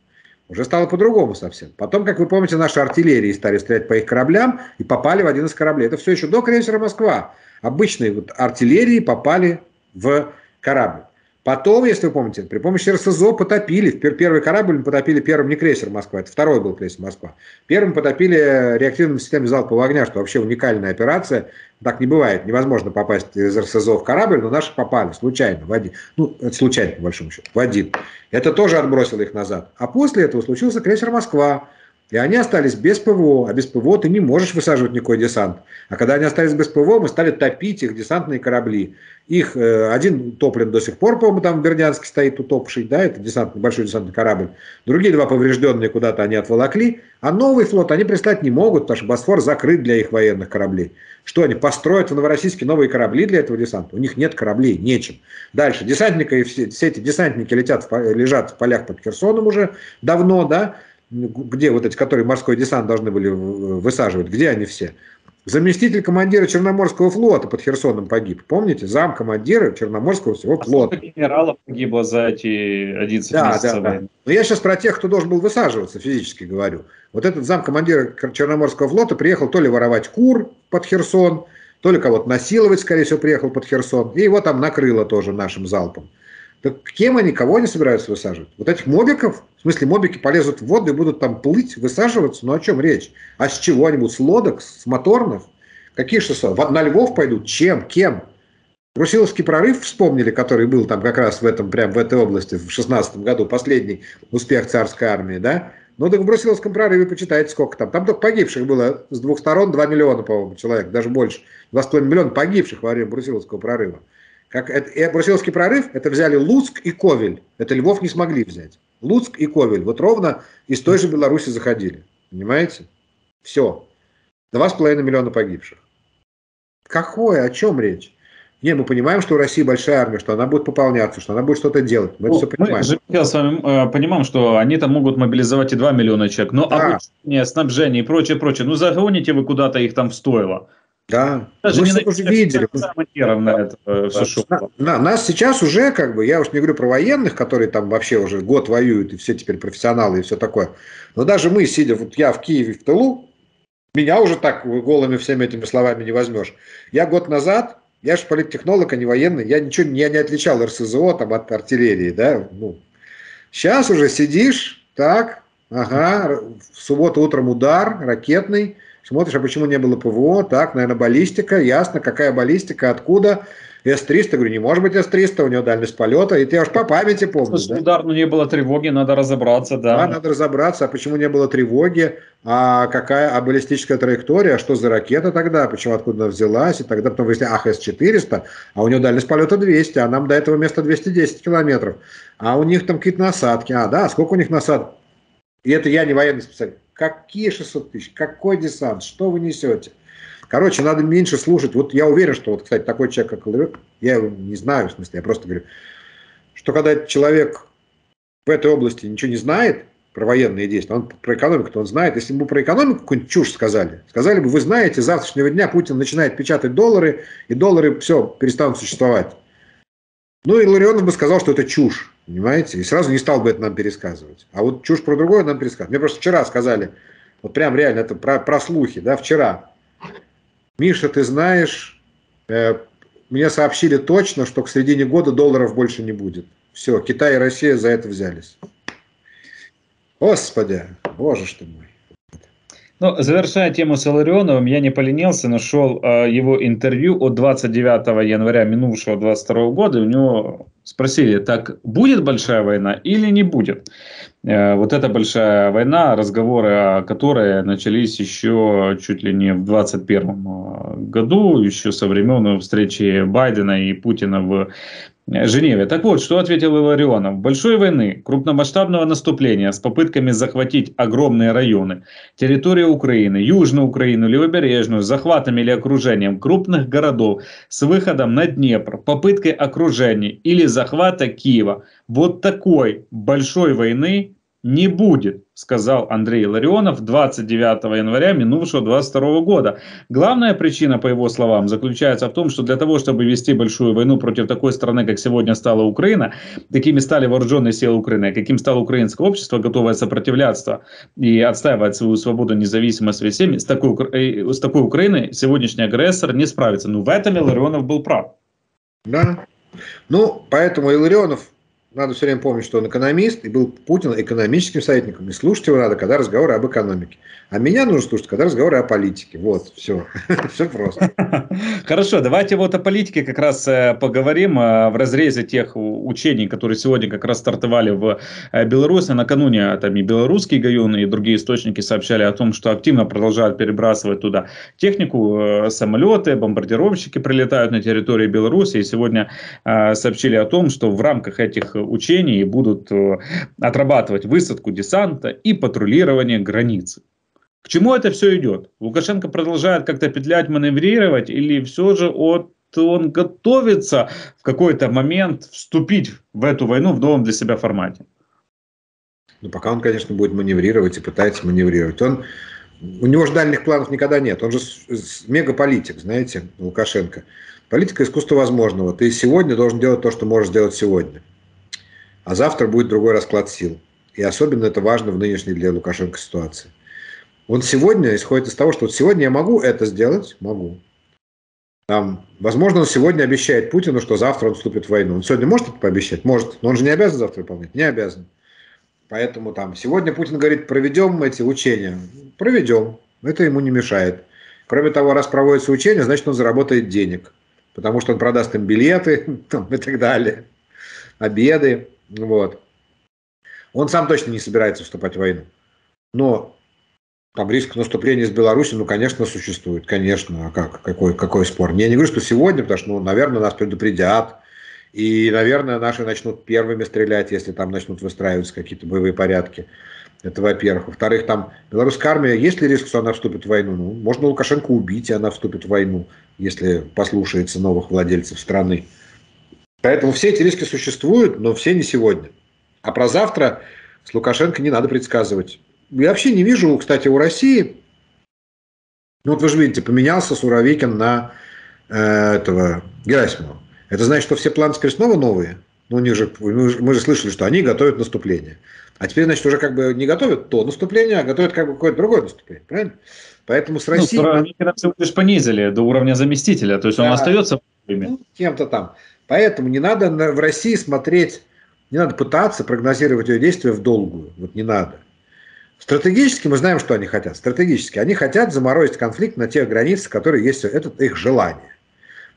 Уже стало по-другому совсем. Потом, как вы помните, наши артиллерии стали стрелять по их кораблям и попали в один из кораблей. Это все еще до крейсера «Москва». Обычные вот артиллерии попали в корабль. Потом, если вы помните, при помощи РСЗО потопили. Первый корабль потопили первым не крейсер «Москва», это второй был крейсер «Москва». Первым потопили реактивными системами залпового огня, что вообще уникальная операция. Так не бывает. Невозможно попасть из РСЗО в корабль, но наши попали случайно в один. Ну, это случайно, по большому счету, в один. Это тоже отбросило их назад. А после этого случился крейсер «Москва». И они остались без ПВО. А без ПВО ты не можешь высаживать никакой десант. А когда они остались без ПВО, мы стали топить их десантные корабли. Их э, один утоплен до сих пор, по-моему, там в Бердянске стоит утопший. Да, это десант, большой десантный корабль. Другие два поврежденные куда-то они отволокли. А новый флот они прислать не могут, потому что Босфор закрыт для их военных кораблей. Что они построят в Новороссийске новые корабли для этого десанта? У них нет кораблей, нечем. Дальше. Десантники, все, все эти десантники летят, лежат в полях под Херсоном уже давно, да? Где вот эти, которые морской десант должны были высаживать, где они все? Заместитель командира Черноморского флота под Херсоном погиб. Помните? Замкомандира Черноморского всего флота. А генералов погибло за эти одиннадцать месяцев. Да, да, да. Но я сейчас про тех, кто должен был высаживаться, физически говорю. Вот этот замкомандира Черноморского флота приехал то ли воровать кур под Херсон, то ли кого-то насиловать, скорее всего, приехал под Херсон. И его там накрыло тоже нашим залпом. Так кем они, кого они собираются высаживать? Вот этих мобиков? В смысле, мобики полезут в воду и будут там плыть, высаживаться? Ну о чем речь? А с чего они будут? С лодок? С моторных? Какие шоссе? На Львов пойдут? Чем? Кем? Брусиловский прорыв вспомнили, который был там как раз в этом, прям в этой области в шестнадцатом году, последний успех царской армии, да? Ну так в Брусиловском прорыве почитайте, сколько там. Там только погибших было с двух сторон два миллиона, по-моему, человек, даже больше. два с половиной миллиона погибших во время Брусиловского прорыва. Как это, Брусиловский прорыв, это взяли Луцк и Ковель. Это Львов не смогли взять. Луцк и Ковель. Вот ровно из той же Беларуси заходили. Понимаете? Все. Два с половиной миллиона погибших. Какое? О чем речь? Не, мы понимаем, что у России большая армия, что она будет пополняться, что она будет что-то делать. Мы, ну, это все понимаем. Мы же я с вами э, понимаем, что они там могут мобилизовать и два миллиона человек. Но да. Обучение, снабжение и прочее, прочее. Ну загоните вы куда-то их там в стойло. Да, даже мы уже видели. Нас сейчас уже, как бы, я уж не говорю про военных, которые там вообще уже год воюют, и все теперь профессионалы и все такое. Но даже мы, сидя, вот я в Киеве в тылу, меня уже так голыми всеми этими словами не возьмешь. Я год назад, я же политтехнолог, а не военный, я ничего я не отличал РСЗО там от артиллерии, да. Ну, сейчас уже сидишь, так, ага, в субботу утром удар ракетный. Смотришь, а почему не было ПВО? Так, наверное, баллистика. Ясно, какая баллистика, откуда. эс триста, говорю, не может быть эс триста, у него дальность полета. И ты аж по памяти помнишь. Слушай, да? Удар, но не было тревоги, надо разобраться, да. Да, надо разобраться, а почему не было тревоги, а какая а баллистическая траектория, что за ракета тогда, почему, откуда она взялась. И тогда потом выяснили, ах, эс четыреста, а у него дальность полета двести, а нам до этого места двести десять километров. А у них там какие-то насадки. А, да, сколько у них насадок? И это я не военный специалист. Какие шестьсот тысяч? Какой десант? Что вы несете? Короче, надо меньше слушать. Вот я уверен, что, вот, кстати, такой человек, как Илларионов, я его не знаю, в смысле, я просто говорю, что когда человек в этой области ничего не знает про военные действия, он про экономику-то он знает. Если бы про экономику какую-нибудь чушь сказали, сказали бы, вы знаете, с завтрашнего дня Путин начинает печатать доллары, и доллары, все, перестанут существовать. Ну, Илларионов бы сказал, что это чушь. Понимаете? И сразу не стал бы это нам пересказывать. А вот чушь про другое нам пересказывать. Мне просто вчера сказали, вот прям реально, это про, про слухи, да, вчера. Миша, ты знаешь, э, мне сообщили точно, что к середине года долларов больше не будет. Все, Китай и Россия за это взялись. Господи, боже ж ты мой. Ну, завершая тему с Илларионовым, я не поленился, нашел э, его интервью от двадцать девятого января минувшего двадцать второго года. У него спросили, так будет большая война или не будет? Вот эта большая война, разговоры о которой начались еще чуть ли не в двадцать первом году, еще со времен встречи Байдена и Путина в Женеве. Так вот, что ответил Илларионов. Большой войны, крупномасштабного наступления с попытками захватить огромные районы, территорию Украины, Южную Украину, Левобережную, с захватами или окружением крупных городов, с выходом на Днепр, попыткой окружения или захвата Киева. Вот такой большой войны не будет, сказал Андрей Илларионов двадцать девятого января минувшего две тысячи двадцать второго года. Главная причина, по его словам, заключается в том, что для того, чтобы вести большую войну против такой страны, как сегодня стала Украина, такими стали вооруженные силы Украины, каким стало украинское общество, готовое сопротивляться и отстаивать свою свободу, независимость в всеми, с такой, с такой Украиной сегодняшний агрессор не справится. Ну, в этом Илларионов был прав. Да. Ну, поэтому Илларионов... Надо все время помнить, что он экономист, и был Путин экономическим советником. И слушать его надо, когда разговоры об экономике. А меня нужно слушать, когда разговоры о политике. Вот, все. Все просто. Хорошо, давайте вот о политике как раз поговорим в разрезе тех учений, которые сегодня как раз стартовали в Беларуси. Накануне там и белорусские ГАЮНы, и другие источники сообщали о том, что активно продолжают перебрасывать туда технику, самолеты, бомбардировщики прилетают на территорию Беларуси. И сегодня сообщили о том, что в рамках этих учений будут отрабатывать высадку десанта и патрулирование границы. К чему это все идет? Лукашенко продолжает как-то петлять, маневрировать, или все же от, он готовится в какой-то момент вступить в эту войну в новом для себя формате? Ну, пока он, конечно, будет маневрировать и пытается маневрировать. Он, у него же дальних планов никогда нет. Он же мегаполитик, знаете, Лукашенко. Политика – искусство возможного. Ты сегодня должен делать то, что можешь делать сегодня. А завтра будет другой расклад сил. И особенно это важно в нынешней для Лукашенко ситуации. Он сегодня исходит из того, что вот сегодня я могу это сделать? Могу. Там, возможно, он сегодня обещает Путину, что завтра он вступит в войну. Он сегодня может это пообещать? Может. Но он же не обязан завтра выполнять? Не обязан. Поэтому там сегодня Путин говорит, проведем эти учения. Проведем. Это ему не мешает. Кроме того, раз проводятся учения, значит, он заработает денег. Потому что он продаст им билеты там, и так далее. Обеды. Вот. Он сам точно не собирается вступать в войну. Но там риск наступления из Беларуси, ну, конечно, существует. Конечно, а как? Какой, какой спор? Я не говорю, что сегодня, потому что, ну, наверное, нас предупредят. И, наверное, наши начнут первыми стрелять, если там начнут выстраиваться какие-то боевые порядки. Это во-первых. Во-вторых, там белорусская армия, есть ли риск, что она вступит в войну? Ну, можно Лукашенко убить, и она вступит в войну, если послушается новых владельцев страны. Поэтому все эти риски существуют, но все не сегодня. А про завтра с Лукашенко не надо предсказывать. Я вообще не вижу, кстати, у России... Ну, вот вы же видите, поменялся Суровикин на э, этого Герасимова. Это значит, что все планы теперь снова новые? Ну, у них же, мы же слышали, что они готовят наступление. А теперь, значит, уже как бы не готовят то наступление, а готовят как бы какое-то другое наступление. Правильно? Поэтому с Россией... Ну, Суровикина всего лишь понизили до уровня заместителя. То есть, да, он остается... Ну, кем-то там. Поэтому не надо в России смотреть, не надо пытаться прогнозировать ее действия в долгую. Вот не надо. Стратегически мы знаем, что они хотят. Стратегически они хотят заморозить конфликт на тех границах, которые есть. Это их желание.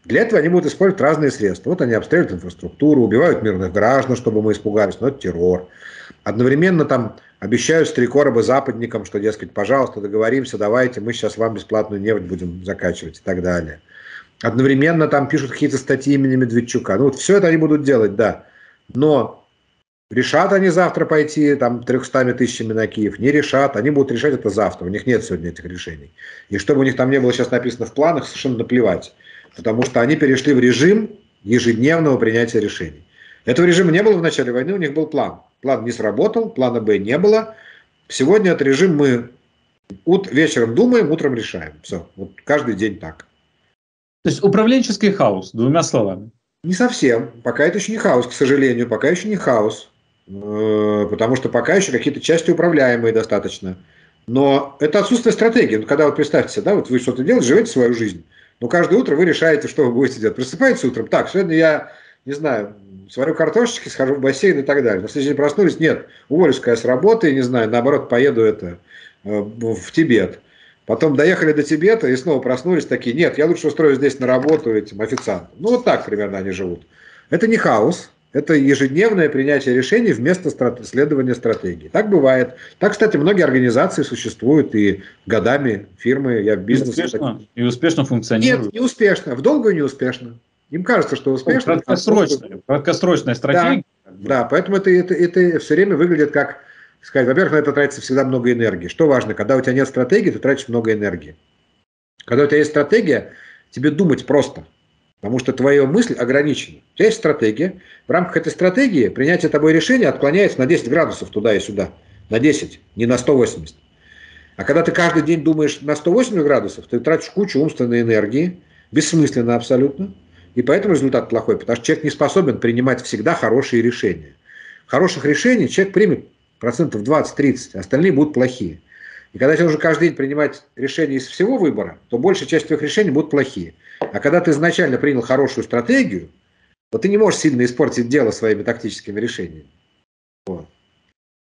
Для этого они будут использовать разные средства. Вот они обстреливают инфраструктуру, убивают мирных граждан, чтобы мы испугались. Но это террор. Одновременно там обещают с три короба западникам, что, дескать, пожалуйста, договоримся, давайте, мы сейчас вам бесплатную нефть будем закачивать и так далее. Одновременно там пишут какие-то статьи имени Медведчука. Ну, вот все это они будут делать, да. Но решат они завтра пойти там тремястами тысячами на Киев, не решат. Они будут решать это завтра. У них нет сегодня этих решений. И чтобы у них там не было сейчас написано в планах, совершенно наплевать. Потому что они перешли в режим ежедневного принятия решений. Этого режима не было в начале войны, у них был план. План не сработал, плана Б не было. Сегодня этот режим мы вечером думаем, утром решаем. Все, вот каждый день так. То есть управленческий хаос, двумя словами. Не совсем. Пока это еще не хаос, к сожалению. Пока еще не хаос. Потому что пока еще какие-то части управляемые достаточно. Но это отсутствие стратегии. Ну, когда вот представьте, да, вот вы что-то делаете, живете свою жизнь. Но каждое утро вы решаете, что вы будете делать. Просыпаетесь утром. Так, сегодня я, не знаю, сварю картошечки, схожу в бассейн и так далее. На следующий день проснулись. Нет, уволюсь я с работы, не знаю, наоборот, поеду это, в Тибет. Потом доехали до Тибета и снова проснулись такие, нет, я лучше устроюсь здесь на работу этим официантом. Ну, вот так примерно они живут. Это не хаос, Это ежедневное принятие решений вместо страт... следования стратегии. Так бывает. Так, кстати, многие организации существуют и годами, фирмы, я в бизнесе. И успешно, так... и успешно функционируют. Нет, не успешно. В долгую не успешно. Им кажется, что успешно. Краткосрочная, краткосрочная стратегия. Да, да, поэтому это, это, это все время выглядит как, сказать, во-первых, на это тратится всегда много энергии. Что важно, когда у тебя нет стратегии, ты тратишь много энергии. Когда у тебя есть стратегия, тебе думать просто. Потому что твоя мысль ограничена. У тебя есть стратегия. В рамках этой стратегии принятие тобой решения отклоняется на десять градусов туда и сюда. На десять, не на сто восемьдесят. А когда ты каждый день думаешь на сто восемьдесят градусов, ты тратишь кучу умственной энергии. Бессмысленно абсолютно. И поэтому результат плохой. Потому что человек не способен принимать всегда хорошие решения. Хороших решений человек примет процентов двадцать-тридцать. Остальные будут плохие. И когда тебе уже каждый день принимать решения из всего выбора, то большая часть твоих решений будут плохие. А когда ты изначально принял хорошую стратегию, то ты не можешь сильно испортить дело своими тактическими решениями. Вот.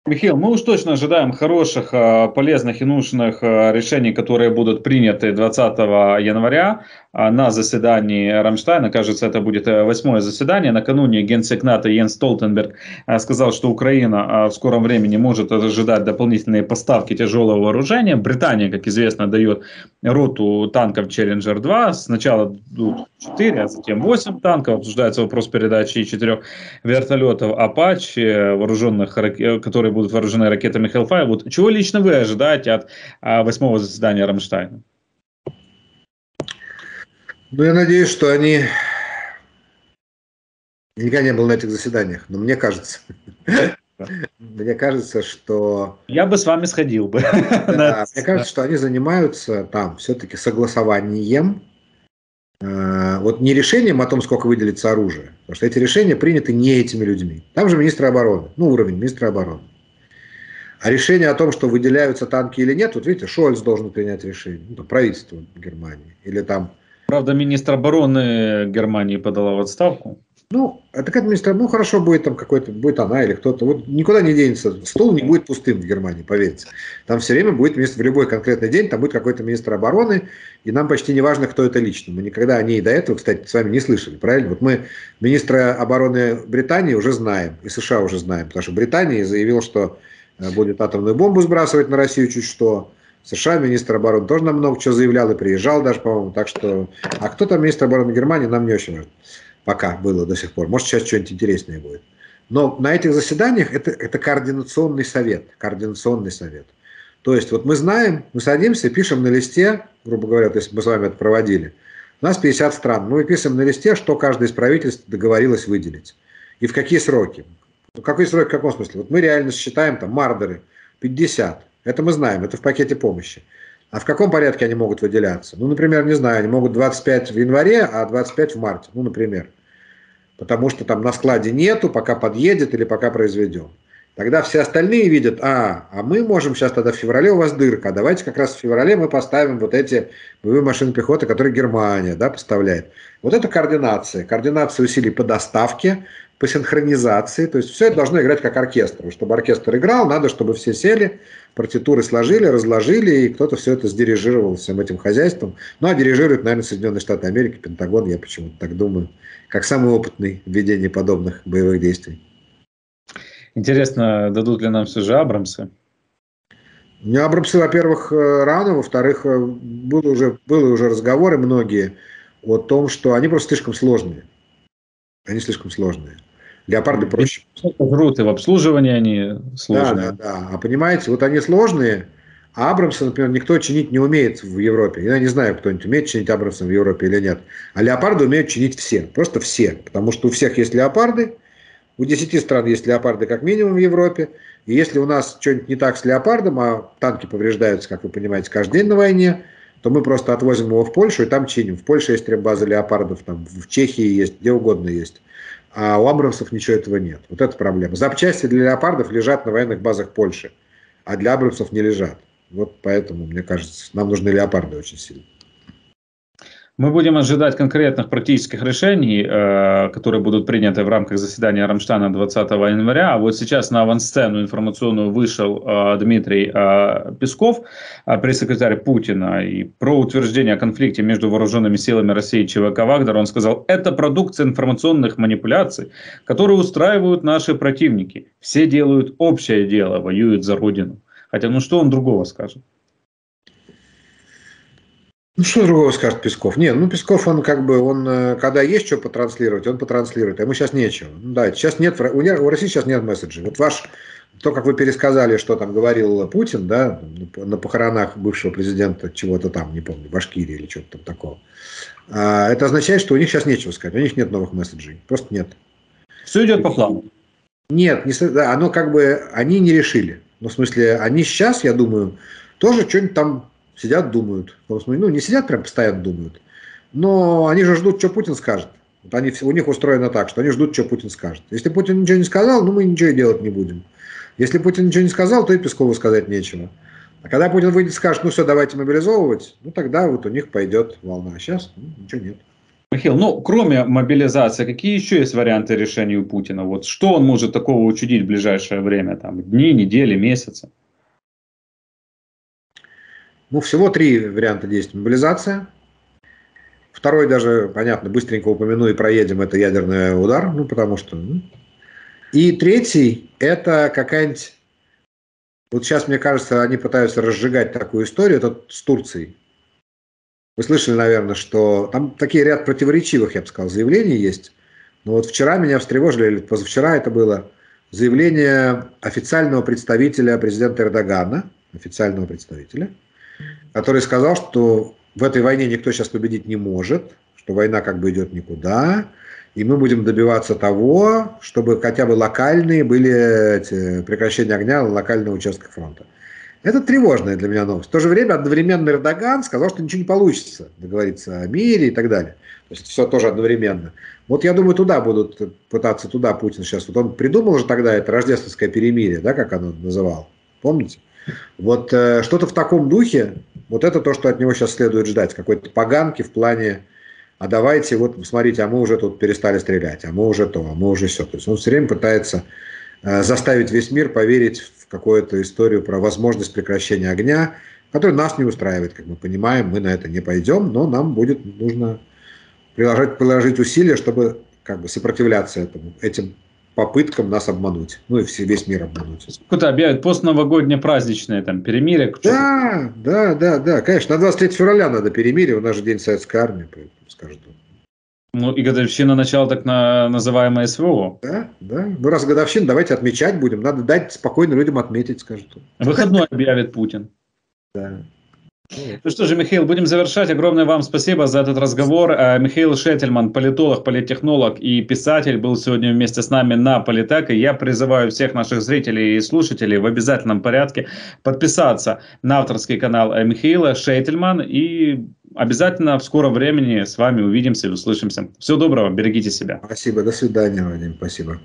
Михаил, мы уж точно ожидаем хороших, полезных и нужных решений, которые будут приняты двадцатого января на заседании Рамштайна. Кажется, это будет восьмое заседание. Накануне генсек НАТО Йенс Столтенберг сказал, что Украина в скором времени может ожидать дополнительные поставки тяжелого вооружения. Британия, как известно, дает роту танков Челленджер два. Сначала идут четыре, а затем восемь танков. Обсуждается вопрос передачи четырёх вертолетов «Апачи», вооруженных, которые будут вооружены ракетами Hellfire. Вот чего лично вы ожидаете от восьмого заседания Рамштайна? Ну, я надеюсь, что они... Никогда не был на этих заседаниях, но мне кажется... Мне кажется, что... Я бы с вами сходил бы. Мне кажется, что они занимаются там все-таки согласованием. Вот не решением о том, сколько выделится оружие. Потому что эти решения приняты не этими людьми. Там же министр обороны. Ну, уровень министра обороны. А решение о том, что выделяются танки или нет, вот видите, Шольц должен принять решение. Ну, правительство Германии. Или там... Правда, министр обороны Германии подала в отставку. Ну, а так это министр, ну хорошо, будет там какой-то, будет она или кто-то. Вот никуда не денется, стол не будет пустым в Германии, поверьте. Там все время будет министр, в любой конкретный день там будет какой-то министр обороны, и нам почти не важно, кто это лично. Мы никогда о ней до этого, кстати, с вами не слышали, правильно? Вот мы министра обороны Британии уже знаем, и США уже знаем, потому что Британия заявила, что будет атомную бомбу сбрасывать на Россию чуть что. США министр обороны тоже нам много чего заявлял и приезжал даже, по-моему, так что... А кто там министр обороны Германии, нам не очень важно. Пока было до сих пор. Может, сейчас что-нибудь интереснее будет. Но на этих заседаниях это, это координационный совет. Координационный совет. То есть, вот мы знаем, мы садимся, пишем на листе, грубо говоря, то есть мы с вами это проводили, у нас пятьдесят стран, мы пишем на листе, что каждое из правительств договорилось выделить. И в какие сроки. В какие сроки, в каком смысле? Вот мы реально считаем, там, мардеры, пятьдесят. Это мы знаем, это в пакете помощи. А в каком порядке они могут выделяться? Ну, например, не знаю, они могут двадцать пять в январе, а двадцать пять в марте, ну, например. Потому что там на складе нету, пока подъедет или пока произведем. Тогда все остальные видят, а, а мы можем сейчас тогда в феврале у вас дырка, давайте как раз в феврале мы поставим вот эти боевые машины пехоты, которые Германия, да, поставляет. Вот это координация, координация усилий по доставке, по синхронизации, то есть все это должно играть как оркестр. Чтобы оркестр играл, надо, чтобы все сели, партитуры сложили, разложили, и кто-то все это сдирижировал всем этим хозяйством. Ну, а дирижирует, наверное, Соединенные Штаты Америки, Пентагон, я почему-то так думаю, как самый опытный в ведении подобных боевых действий. Интересно, дадут ли нам все же Абрамсы? Ну, Абрамсы, во-первых, рано, во-вторых, были уже, были уже разговоры многие о том, что они просто слишком сложные. Они слишком сложные. Леопарды проще. Врут и в обслуживании они сложные. Да, да, да. А понимаете, вот они сложные, а Абрамсы, например, никто чинить не умеет в Европе. Я не знаю, кто-нибудь умеет чинить Абрамсом в Европе или нет. А леопарды умеют чинить все. Просто все. Потому что у всех есть леопарды. У десяти стран есть леопарды как минимум в Европе. И если у нас что-нибудь не так с леопардом, а танки повреждаются, как вы понимаете, каждый день на войне, то мы просто отвозим его в Польшу и там чиним. В Польше есть база леопардов, там в Чехии есть, где угодно есть. А у Абрамсов ничего этого нет. Вот это проблема. Запчасти для леопардов лежат на военных базах Польши, а для Абрамсов не лежат. Вот поэтому, мне кажется, нам нужны леопарды очень сильно. Мы будем ожидать конкретных практических решений, э, которые будут приняты в рамках заседания Рамштайна двадцатого января. А вот сейчас на авансцену информационную вышел э, Дмитрий э, Песков, э, пресс-секретарь Путина, и про утверждение о конфликте между вооруженными силами России и ЧВК «Вагнер» он сказал: «Это продукция информационных манипуляций, которые устраивают наши противники. Все делают общее дело, воюют за Родину». Хотя, ну что он другого скажет? Ну, что другого скажет Песков? Нет, ну, Песков, он как бы, он, когда есть что потранслировать, он потранслирует, а ему сейчас нечего. Да, сейчас нет, у России сейчас нет месседжей. Вот ваш, то, как вы пересказали, что там говорил Путин, да, на похоронах бывшего президента чего-то там, не помню, Башкирии или что-то там такого, это означает, что у них сейчас нечего сказать, у них нет новых месседжей, просто нет. Все идет по плану. Нет, не, да, оно как бы, они не решили. Ну, в смысле, они сейчас, я думаю, тоже что-нибудь там... Сидят, думают. Ну, не сидят, прям постоянно думают. Но они же ждут, что Путин скажет. Вот они, у них устроено так, что они ждут, что Путин скажет. Если Путин ничего не сказал, ну, мы ничего и делать не будем. Если Путин ничего не сказал, то и Пескову сказать нечего. А когда Путин выйдет и скажет: ну все, давайте мобилизовывать, ну тогда вот у них пойдет волна. А сейчас ну, ничего нет. Михаил, ну, кроме мобилизации, какие еще есть варианты решения у Путина? Вот что он может такого учудить в ближайшее время? Там, дни, недели, месяцы? Ну, всего три варианта действий. Мобилизация. Второй даже, понятно, быстренько упомяну и проедем, это ядерный удар, ну, потому что... И третий, это какая-нибудь... Вот сейчас, мне кажется, они пытаются разжигать такую историю, это с Турцией. Вы слышали, наверное, что... Там такие ряд противоречивых, я бы сказал, заявлений есть. Но вот вчера меня встревожили, или позавчера это было, заявление официального представителя президента Эрдогана, официального представителя, который сказал, что в этой войне никто сейчас победить не может, что война как бы идет никуда, и мы будем добиваться того, чтобы хотя бы локальные были эти прекращения огня на локальных участках фронта. Это тревожная для меня новость. В то же время одновременно Эрдоган сказал, что ничего не получится договориться о мире и так далее. То есть все тоже одновременно. Вот я думаю, туда будут пытаться, туда Путин сейчас. Вот он придумал же тогда это рождественское перемирие, да, как оно называл, помните? Вот э, что-то в таком духе, вот это то, что от него сейчас следует ждать, какой-то поганки в плане, а давайте, вот смотрите, а мы уже тут перестали стрелять, а мы уже то, а мы уже все. То есть он все время пытается э, заставить весь мир поверить в какую-то историю про возможность прекращения огня, которая нас не устраивает, как мы понимаем, мы на это не пойдем, но нам будет нужно приложить, приложить усилия, чтобы как бы сопротивляться этому, этим попыткам нас обмануть, ну и весь мир обмануть. Кто-то объявит постновогоднее праздничное там перемирие. Да, да, да, да, конечно, на двадцать третье февраля надо перемирие, у нас же день Советской Армии, скажут. Ну и годовщина начала так на, называемая СВО. Да, да, ну раз годовщина, давайте отмечать будем, надо дать спокойно людям отметить, скажут. Выходной объявит Путин. Да. Ну что же, Михаил, будем завершать. Огромное вам спасибо за этот разговор. Михаил Шейтельман, политолог, политтехнолог и писатель, был сегодня вместе с нами на Политек. И я призываю всех наших зрителей и слушателей в обязательном порядке подписаться на авторский канал Михаила Шейтельман. И обязательно в скором времени с вами увидимся и услышимся. Всего доброго, берегите себя. Спасибо, до свидания, Вадим, спасибо.